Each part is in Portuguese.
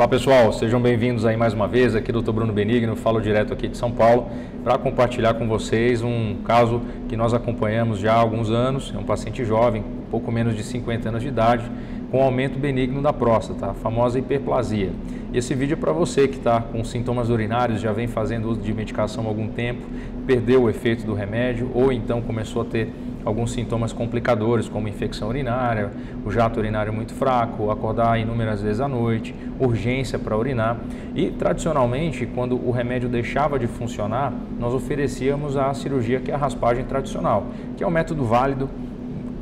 Olá pessoal, sejam bem-vindos aí mais uma vez, aqui Dr. Bruno Benigno, falo direto aqui de São Paulo para compartilhar com vocês um caso que nós acompanhamos já há alguns anos, é um paciente jovem, pouco menos de 50 anos de idade, com aumento benigno da próstata, a famosa hiperplasia. E esse vídeo é para você que está com sintomas urinários, já vem fazendo uso de medicação há algum tempo, perdeu o efeito do remédio ou então começou a ter alguns sintomas complicadores, como infecção urinária, o jato urinário muito fraco, acordar inúmeras vezes à noite, urgência para urinar. E, tradicionalmente, quando o remédio deixava de funcionar, nós oferecíamos a cirurgia, que é a raspagem tradicional, que é um método válido,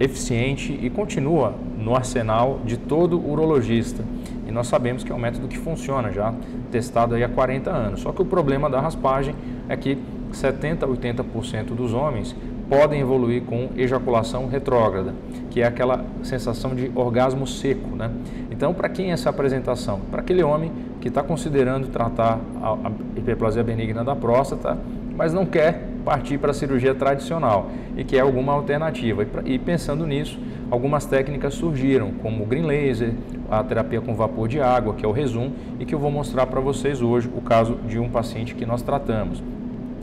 eficiente e continua no arsenal de todo urologista. E nós sabemos que é um método que funciona, já testado aí há 40 anos. Só que o problema da raspagem é que 70% a 80% dos homens podem evoluir com ejaculação retrógrada, que é aquela sensação de orgasmo seco, né? Então, para quem é essa apresentação? Para aquele homem que está considerando tratar a hiperplasia benigna da próstata, mas não quer partir para a cirurgia tradicional e quer alguma alternativa. E pensando nisso, algumas técnicas surgiram, como o green laser, a terapia com vapor de água, que é o Rezum, e que eu vou mostrar para vocês hoje o caso de um paciente que nós tratamos.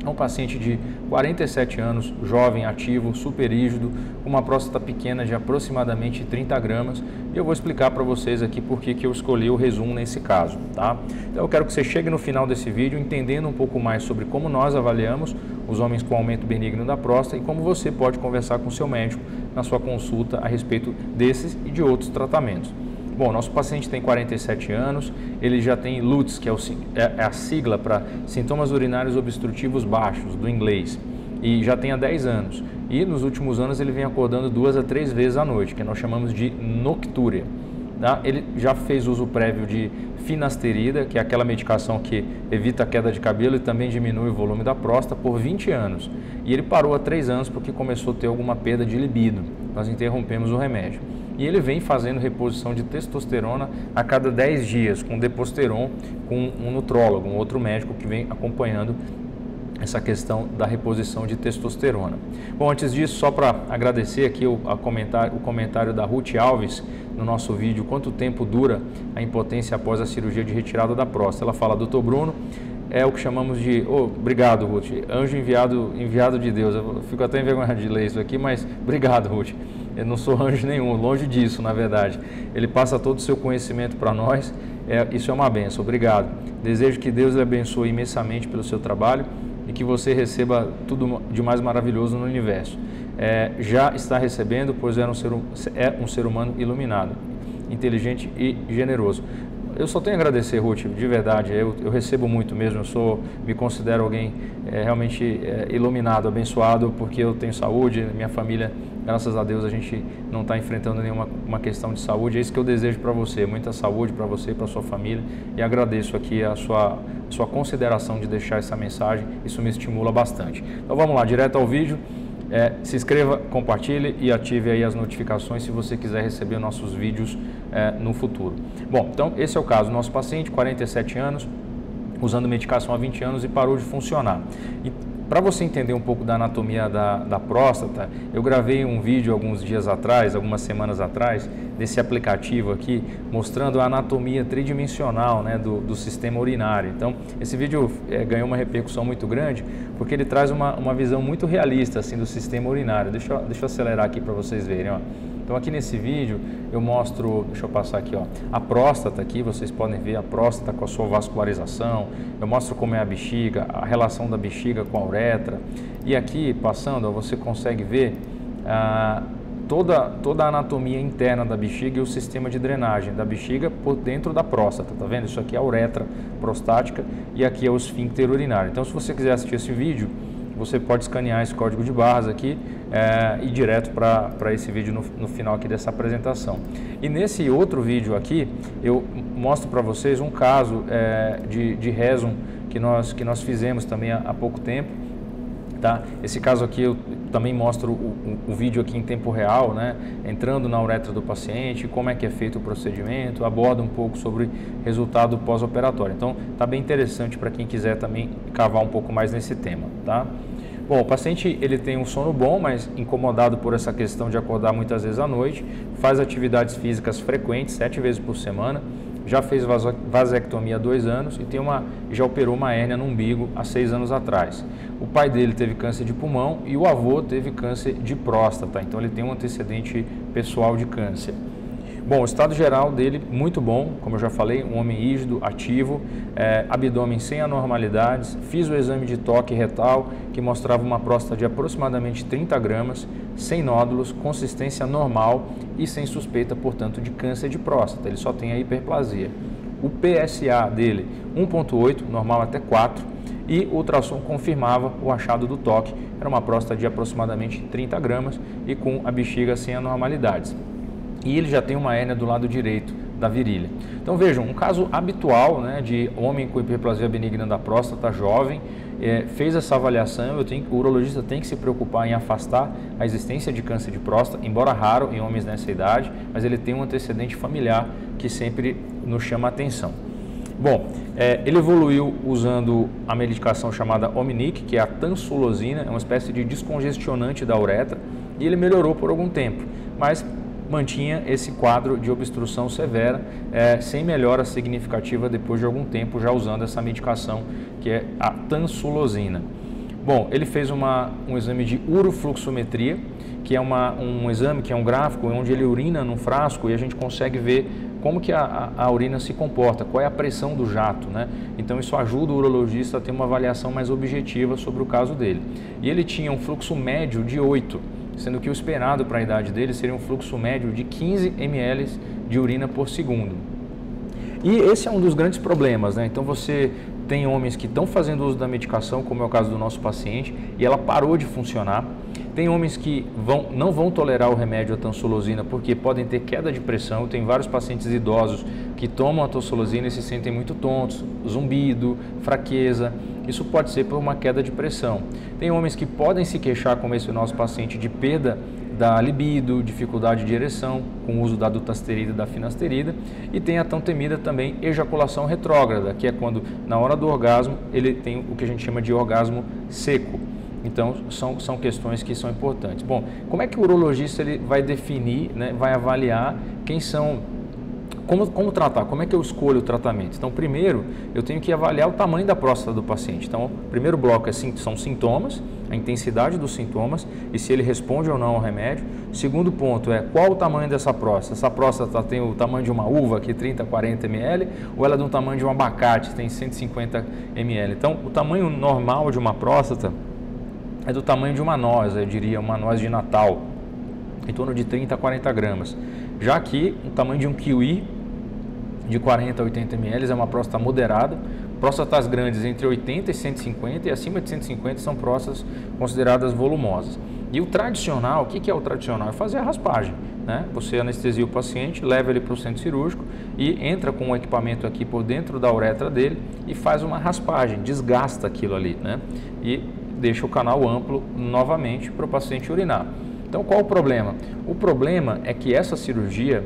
É um paciente de 47 anos, jovem, ativo, super rígido, com uma próstata pequena de aproximadamente 30 gramas. E eu vou explicar para vocês aqui por que eu escolhi o Rezum nesse caso, tá? Então eu quero que você chegue no final desse vídeo entendendo um pouco mais sobre como nós avaliamos os homens com aumento benigno da próstata e como você pode conversar com o seu médico na sua consulta a respeito desses e de outros tratamentos. Bom, nosso paciente tem 47 anos, ele já tem LUTS, que é a sigla para sintomas urinários obstrutivos baixos, do inglês, e já tem há 10 anos. E nos últimos anos ele vem acordando 2 a 3 vezes à noite, que nós chamamos de noctúria. Tá? Ele já fez uso prévio de finasterida, que é aquela medicação que evita a queda de cabelo e também diminui o volume da próstata, por 20 anos. E ele parou há 3 anos porque começou a ter alguma perda de libido. Nós interrompemos o remédio. E ele vem fazendo reposição de testosterona a cada 10 dias, com deposteron, com um nutrólogo, um outro médico que vem acompanhando essa questão da reposição de testosterona. Bom, antes disso, só para agradecer aqui o comentário da Ruth Alves no nosso vídeo, quanto tempo dura a impotência após a cirurgia de retirada da próstata. Ela fala, doutor Bruno, é o que chamamos de... Oh, obrigado, Ruth, anjo enviado de Deus. Eu fico até envergonhado de ler isso aqui, mas obrigado, Ruth. Eu não sou anjo nenhum, longe disso, na verdade. Ele passa todo o seu conhecimento para nós, isso é uma benção, obrigado. Desejo que Deus lhe abençoe imensamente pelo seu trabalho e que você receba tudo de mais maravilhoso no universo. Já está recebendo, pois é um ser humano iluminado, inteligente e generoso. Eu só tenho a agradecer, Ruth, de verdade, eu recebo muito mesmo, me considero alguém realmente iluminado, abençoado, porque eu tenho saúde, minha família, graças a Deus, a gente não está enfrentando nenhuma questão de saúde, é isso que eu desejo para você, muita saúde para você e para sua família, e agradeço aqui a sua consideração de deixar essa mensagem, isso me estimula bastante. Então vamos lá, direto ao vídeo. Se inscreva, compartilhe e ative aí as notificações se você quiser receber nossos vídeos no futuro. Bom, então esse é o caso do nosso paciente, 47 anos, usando medicação há 20 anos e parou de funcionar. E para você entender um pouco da anatomia da próstata, eu gravei um vídeo algumas semanas atrás, desse aplicativo aqui, mostrando a anatomia tridimensional, né, do sistema urinário. Então, esse vídeo ganhou uma repercussão muito grande, porque ele traz uma visão muito realista assim, do sistema urinário. Deixa eu acelerar aqui para vocês verem, ó. Então aqui nesse vídeo eu mostro, deixa eu passar aqui, ó, a próstata aqui, vocês podem ver a próstata com a sua vascularização, eu mostro como é a bexiga, a relação da bexiga com a uretra, e aqui passando, ó, você consegue ver toda a anatomia interna da bexiga e o sistema de drenagem da bexiga por dentro da próstata, tá vendo? Isso aqui é a uretra prostática e aqui é o esfíncter urinário. Então se você quiser assistir esse vídeo, você pode escanear esse código de barras aqui e ir direto para esse vídeo no final aqui dessa apresentação. E nesse outro vídeo aqui, eu mostro para vocês um caso de Rezum que nós fizemos também há pouco tempo. Tá? Esse caso aqui eu também mostro o vídeo aqui em tempo real, né? Entrando na uretra do paciente, como é que é feito o procedimento, aborda um pouco sobre resultado pós-operatório. Então, tá bem interessante para quem quiser também cavar um pouco mais nesse tema, tá? Bom, o paciente ele tem um sono bom, mas incomodado por essa questão de acordar muitas vezes à noite, faz atividades físicas frequentes, 7 vezes por semana, já fez vasectomia há 2 anos e já operou uma hérnia no umbigo há 6 anos atrás. O pai dele teve câncer de pulmão e o avô teve câncer de próstata, então ele tem um antecedente pessoal de câncer. Bom, o estado geral dele muito bom, como eu já falei, um homem rígido, ativo, abdômen sem anormalidades. Fiz o exame de toque retal, que mostrava uma próstata de aproximadamente 30 gramas, sem nódulos, consistência normal e sem suspeita, portanto, de câncer de próstata. Ele só tem a hiperplasia. O PSA dele, 1,8, normal até 4, e o ultrassom confirmava o achado do toque. Era uma próstata de aproximadamente 30 gramas e com a bexiga sem anormalidades. E ele já tem uma hérnia do lado direito da virilha. Então vejam, um caso habitual, né, de homem com hiperplasia benigna da próstata, jovem, fez essa avaliação. O urologista tem que se preocupar em afastar a existência de câncer de próstata, embora raro em homens nessa idade, mas ele tem um antecedente familiar que sempre nos chama a atenção. Bom, ele evoluiu usando a medicação chamada OMNIC, que é a tansulosina, é uma espécie de descongestionante da uretra, e ele melhorou por algum tempo, mas mantinha esse quadro de obstrução severa, sem melhora significativa depois de algum tempo já usando essa medicação que é a tansulosina. Bom, ele fez um exame de urofluxometria, que é um exame, que é um gráfico onde ele urina num frasco e a gente consegue ver como que a urina se comporta, qual é a pressão do jato, né? Então isso ajuda o urologista a ter uma avaliação mais objetiva sobre o caso dele. E ele tinha um fluxo médio de 8, sendo que o esperado para a idade dele seria um fluxo médio de 15 ml de urina por segundo. E esse é um dos grandes problemas, né? Então você tem homens que estão fazendo uso da medicação, como é o caso do nosso paciente, e ela parou de funcionar. Tem homens que não vão tolerar o remédio, a tansulosina, porque podem ter queda de pressão. Tem vários pacientes idosos que tomam a tansulosina e se sentem muito tontos, zumbido, fraqueza. Isso pode ser por uma queda de pressão. Tem homens que podem se queixar, como esse nosso paciente, de perda da libido, dificuldade de ereção, com o uso da dutasterida e da finasterida. E tem a tão temida também ejaculação retrógrada, que é quando, na hora do orgasmo, ele tem o que a gente chama de orgasmo seco. Então, são questões que são importantes. Bom, como é que o urologista ele vai definir, né, vai avaliar quem são... Como tratar? Como é que eu escolho o tratamento? Então, primeiro, eu tenho que avaliar o tamanho da próstata do paciente. Então, o primeiro bloco são sintomas, a intensidade dos sintomas e se ele responde ou não ao remédio. O segundo ponto é qual o tamanho dessa próstata. Essa próstata tem o tamanho de uma uva, que é 30, 40 ml, ou ela é do tamanho de um abacate, tem 150 ml. Então, o tamanho normal de uma próstata é do tamanho de uma noz, eu diria, uma noz de Natal, em torno de 30 a 40 gramas. Já aqui, o tamanho de um kiwi, de 40 a 80 ml, é uma próstata moderada. Próstatas grandes entre 80 e 150 e acima de 150 são próstatas consideradas volumosas. E o tradicional, o que é o tradicional? É fazer a raspagem, né? Você anestesia o paciente, leva ele para o centro cirúrgico e entra com o equipamento aqui por dentro da uretra dele e faz uma raspagem, desgasta aquilo ali, né? E deixa o canal amplo novamente para o paciente urinar. Então, qual o problema? O problema é que essa cirurgia,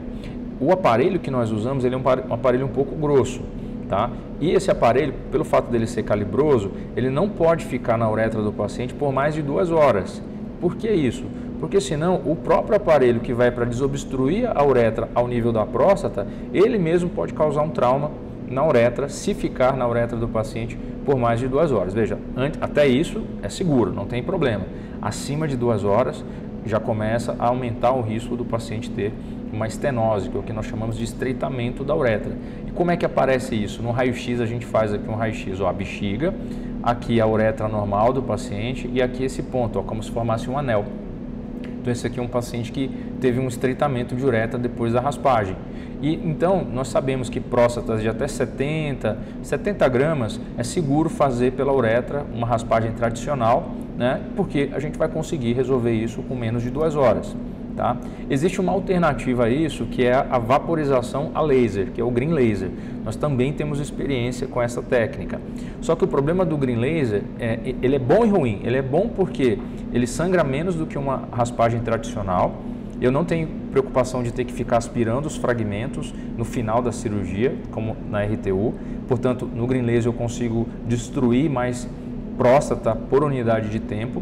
o aparelho que nós usamos, ele é um aparelho um pouco grosso, tá? E esse aparelho, pelo fato dele ser calibroso, ele não pode ficar na uretra do paciente por mais de 2 horas. Por que isso? Porque senão o próprio aparelho que vai para desobstruir a uretra ao nível da próstata, ele mesmo pode causar um trauma na uretra, se ficar na uretra do paciente por mais de 2 horas. Veja, até isso é seguro, não tem problema. Acima de 2 horas, já começa a aumentar o risco do paciente ter uma estenose, que é o que nós chamamos de estreitamento da uretra. E como é que aparece isso? No raio-x a gente faz aqui um raio-x, ó, a bexiga, aqui a uretra normal do paciente e aqui esse ponto, ó, como se formasse um anel. Então esse aqui é um paciente que teve um estreitamento de uretra depois da raspagem. E então nós sabemos que próstatas de até 70 gramas é seguro fazer pela uretra uma raspagem tradicional, né? Porque a gente vai conseguir resolver isso com menos de 2 horas. Tá? Existe uma alternativa a isso, que é a vaporização a laser, que é o green laser. Nós também temos experiência com essa técnica. Só que o problema do green laser, ele é bom e ruim. Ele é bom porque ele sangra menos do que uma raspagem tradicional. Eu não tenho preocupação de ter que ficar aspirando os fragmentos no final da cirurgia, como na RTU. Portanto, no green laser eu consigo destruir mais próstata por unidade de tempo.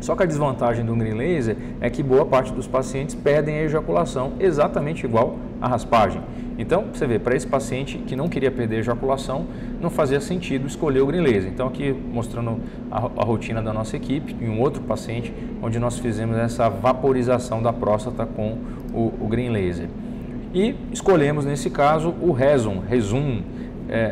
Só que a desvantagem do green laser é que boa parte dos pacientes perdem a ejaculação, exatamente igual à raspagem. Então, você vê, para esse paciente que não queria perder a ejaculação, não fazia sentido escolher o Green Laser. Então, aqui mostrando a rotina da nossa equipe, em um outro paciente, onde nós fizemos essa vaporização da próstata com o Green Laser. E escolhemos, nesse caso, o Rezum.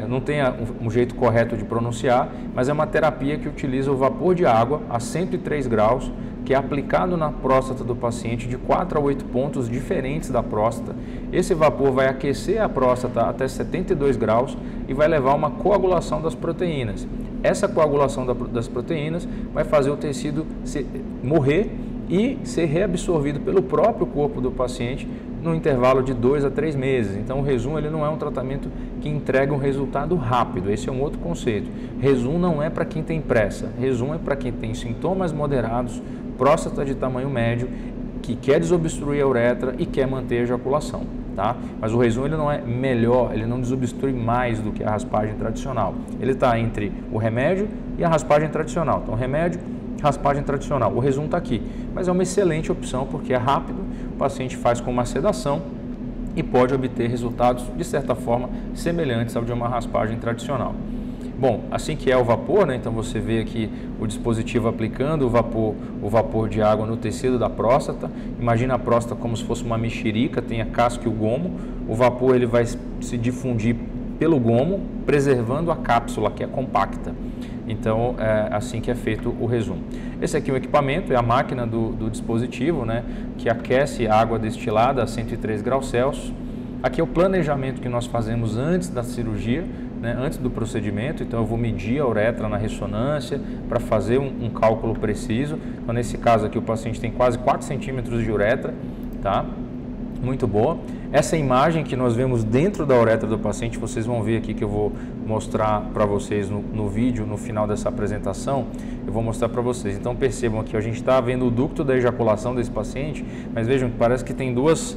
Não tem um jeito correto de pronunciar, mas é uma terapia que utiliza o vapor de água a 103 graus, que é aplicado na próstata do paciente de 4 a 8 pontos diferentes da próstata. Esse vapor vai aquecer a próstata até 72 graus e vai levar a uma coagulação das proteínas. Essa coagulação das proteínas vai fazer o tecido morrer e ser reabsorvido pelo próprio corpo do paciente no intervalo de 2 a 3 meses. Então o Rezum ele não é um tratamento que entrega um resultado rápido, esse é um outro conceito. Rezum não é para quem tem pressa, Rezum é para quem tem sintomas moderados, próstata de tamanho médio, que quer desobstruir a uretra e quer manter a ejaculação, tá? Mas o Rezum ele não é melhor, ele não desobstrui mais do que a raspagem tradicional. Ele está entre o remédio e a raspagem tradicional. Então remédio, raspagem tradicional, o Rezum está aqui, mas é uma excelente opção porque é rápido, o paciente faz com uma sedação e pode obter resultados de certa forma semelhantes ao de uma raspagem tradicional. Bom, assim que é o vapor, né? Então você vê aqui o dispositivo aplicando o vapor de água no tecido da próstata. Imagina a próstata como se fosse uma mexerica, tem a casca e o gomo. O vapor ele vai se difundir pelo gomo, preservando a cápsula, que é compacta. Então, é assim que é feito o Rezum. Esse aqui é o equipamento, é a máquina do dispositivo, né? Que aquece a água destilada a 103 graus Celsius. Aqui é o planejamento que nós fazemos antes da cirurgia, né, antes do procedimento. Então eu vou medir a uretra na ressonância para fazer um cálculo preciso. Então, nesse caso aqui o paciente tem quase 4 centímetros de uretra, tá? Muito boa. Essa imagem que nós vemos dentro da uretra do paciente, vocês vão ver aqui que eu vou mostrar para vocês no vídeo, no final dessa apresentação, eu vou mostrar para vocês. Então percebam aqui, a gente está vendo o ducto da ejaculação desse paciente, mas vejam que parece que tem duas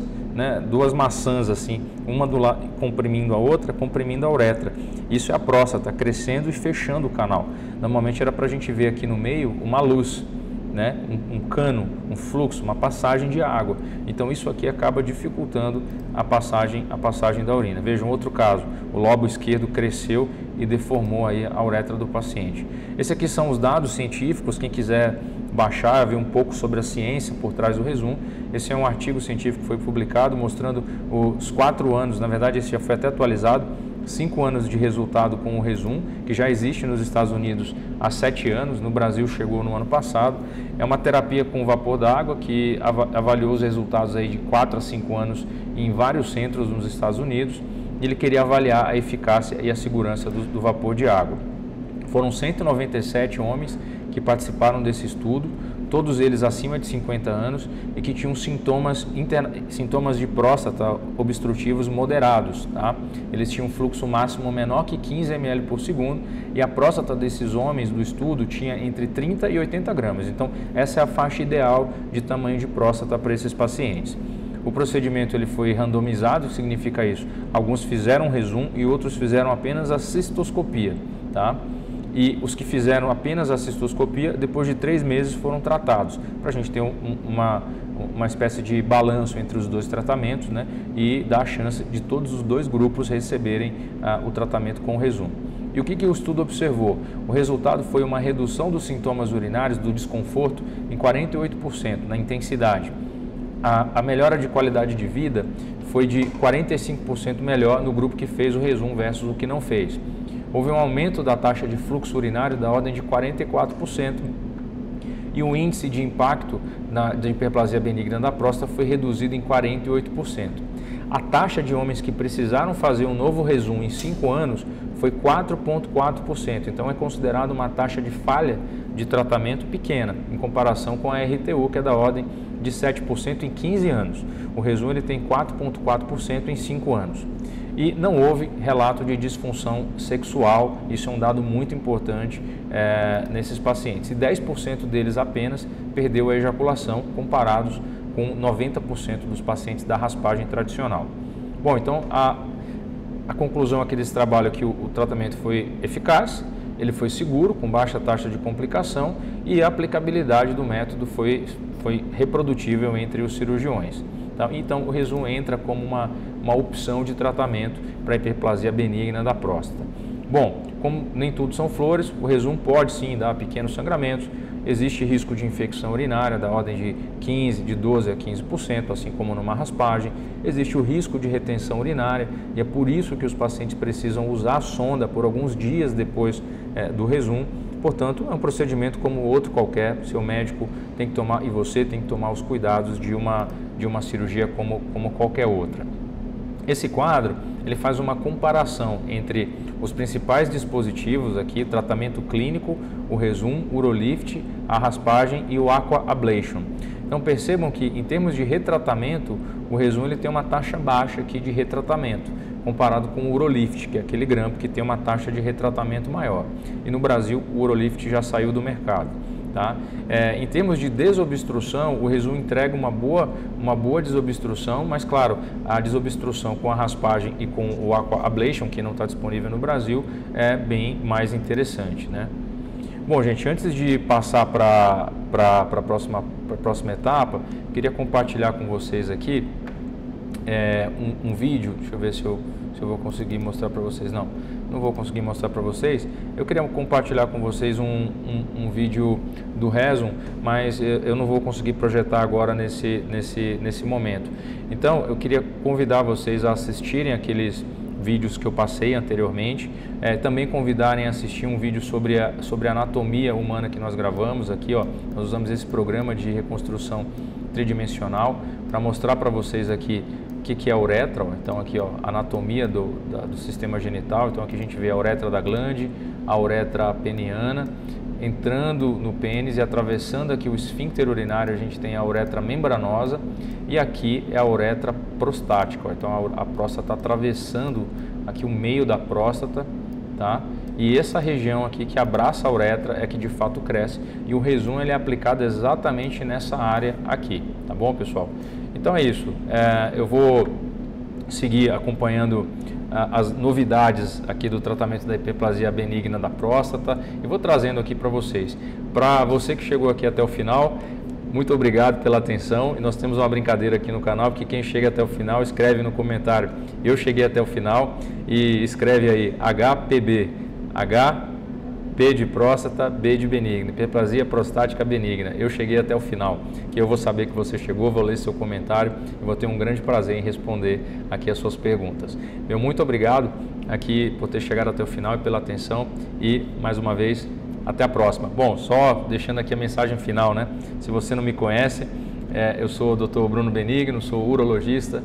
maçãs assim, uma do lado comprimindo a outra, comprimindo a uretra. Isso é a próstata crescendo e fechando o canal. Normalmente era para a gente ver aqui no meio uma luz, né? Um cano, um fluxo, uma passagem de água. Então isso aqui acaba dificultando a passagem da urina. Vejam outro caso, o lobo esquerdo cresceu e deformou aí a uretra do paciente. Esses aqui são os dados científicos, quem quiser baixar, ver um pouco sobre a ciência por trás do Rezum. Esse é um artigo científico que foi publicado mostrando os 4 anos, na verdade esse já foi até atualizado, 5 anos de resultado com o Rezum, que já existe nos Estados Unidos há 7 anos, no Brasil chegou no ano passado. É uma terapia com vapor d'água que avaliou os resultados aí de 4 a 5 anos em vários centros nos Estados Unidos. Ele queria avaliar a eficácia e a segurança do vapor de água. Foram 197 homens que participaram desse estudo, todos eles acima de 50 anos e que tinham sintomas de próstata obstrutivos moderados, tá? Eles tinham um fluxo máximo menor que 15 ml por segundo e a próstata desses homens do estudo tinha entre 30 e 80 gramas. Então, essa é a faixa ideal de tamanho de próstata para esses pacientes. O procedimento ele foi randomizado, significa isso. Alguns fizeram Rezum e outros fizeram apenas a cistoscopia, tá? E os que fizeram apenas a cistoscopia, depois de 3 meses foram tratados, para a gente ter uma espécie de balanço entre os dois tratamentos, né? E dar a chance de todos os dois grupos receberem o tratamento com o Rezum. E o que o estudo observou? O resultado foi uma redução dos sintomas urinários, do desconforto, em 48% na intensidade. A melhora de qualidade de vida foi de 45% melhor no grupo que fez o Rezum versus o que não fez. Houve um aumento da taxa de fluxo urinário da ordem de 44% e o índice de impacto da hiperplasia benigna da próstata foi reduzido em 48%. A taxa de homens que precisaram fazer um novo Rezum em 5 anos foi 4,4%, então é considerado uma taxa de falha de tratamento pequena, em comparação com a RTU, que é da ordem de 7% em 15 anos. O Rezum ele tem 4,4% em 5 anos. E não houve relato de disfunção sexual, isso é um dado muito importante nesses pacientes. E 10% deles apenas perdeu a ejaculação, comparados com 90% dos pacientes da raspagem tradicional. Bom, então a conclusão aqui desse trabalho é que o tratamento foi eficaz, ele foi seguro, com baixa taxa de complicação e a aplicabilidade do método foi reprodutível entre os cirurgiões. Tá? Então, o Rezum entra como uma opção de tratamento para hiperplasia benigna da próstata. Bom, como nem tudo são flores, o Rezum pode sim dar pequenos sangramentos, existe risco de infecção urinária da ordem de 12 a 15%, assim como numa raspagem. Existe o risco de retenção urinária e é por isso que os pacientes precisam usar a sonda por alguns dias depois do Rezum. Portanto, é um procedimento como outro qualquer, seu médico tem que tomar e você tem que tomar os cuidados de uma cirurgia como qualquer outra. Esse quadro, ele faz uma comparação entre os principais dispositivos aqui, tratamento clínico, o Rezum, o Urolift, a raspagem e o Aqua Ablation. Então percebam que em termos de retratamento, o Rezum ele tem uma taxa baixa aqui de retratamento, comparado com o Urolift, que é aquele grampo que tem uma taxa de retratamento maior. E no Brasil, o Urolift já saiu do mercado. Tá? Em termos de desobstrução, o Rezum entrega uma boa desobstrução, mas claro, a desobstrução com a raspagem e com o Aqua Ablation, que não está disponível no Brasil, é bem mais interessante, né? Bom, gente, antes de passar para a próxima etapa, queria compartilhar com vocês aqui um vídeo, deixa eu ver se eu vou conseguir mostrar para vocês. Não vou conseguir mostrar para vocês. Eu queria compartilhar com vocês um vídeo do Rezum, mas eu não vou conseguir projetar agora nesse momento. Então eu queria convidar vocês a assistirem aqueles vídeos que eu passei anteriormente, também convidarem a assistir um vídeo sobre a anatomia humana que nós gravamos aqui, ó. Nós usamos esse programa de reconstrução tridimensional para mostrar para vocês aqui o que é a uretra. Ó. Então aqui, ó, anatomia do sistema genital. Então aqui a gente vê a uretra da glande, a uretra peniana, entrando no pênis e atravessando aqui o esfíncter urinário, a gente tem a uretra membranosa e aqui é a uretra prostática. Ó. Então a próstata atravessando aqui o meio da próstata, tá? E essa região aqui que abraça a uretra é que de fato cresce e o Rezum ele é aplicado exatamente nessa área aqui, tá bom, pessoal? Então é isso, eu vou seguir acompanhando as novidades aqui do tratamento da hiperplasia benigna da próstata e vou trazendo aqui para vocês. Para você que chegou aqui até o final, muito obrigado pela atenção e nós temos uma brincadeira aqui no canal que quem chega até o final escreve no comentário, eu cheguei até o final e escreve aí HPB. H, P de próstata, B de benigna, hiperplasia prostática benigna. Eu cheguei até o final, que eu vou saber que você chegou, vou ler seu comentário e vou ter um grande prazer em responder aqui as suas perguntas. Meu muito obrigado aqui por ter chegado até o final e pela atenção e, mais uma vez, até a próxima. Bom, só deixando aqui a mensagem final, né? Se você não me conhece, eu sou o Dr. Bruno Benigno, sou urologista,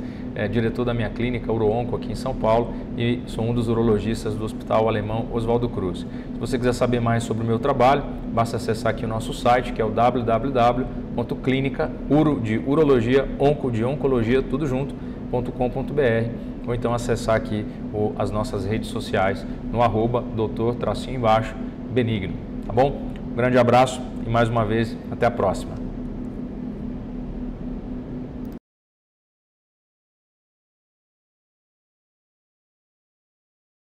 diretor da minha clínica UroOnco aqui em São Paulo e sou um dos urologistas do Hospital Alemão Oswaldo Cruz. Se você quiser saber mais sobre o meu trabalho, basta acessar aqui o nosso site, que é o www.clinicauro.com.br ou então acessar aqui as nossas redes sociais no @doutor_benigno, tá bom? Um grande abraço e mais uma vez até a próxima.